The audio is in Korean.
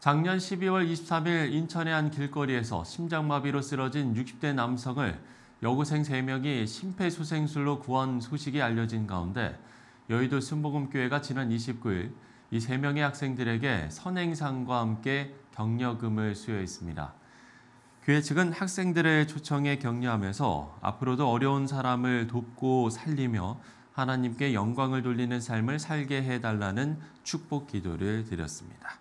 작년 12월 23일 인천의 한 길거리에서 심장마비로 쓰러진 60대 남성을 여고생 3명이 심폐소생술로 구한 소식이 알려진 가운데 여의도 순복음교회가 지난 29일 이 3명의 학생들에게 선행상과 함께 격려금을 수여했습니다. 교회 측은 학생들의 초청에 격려하면서 앞으로도 어려운 사람을 돕고 살리며 하나님께 영광을 돌리는 삶을 살게 해달라는 축복 기도를 드렸습니다.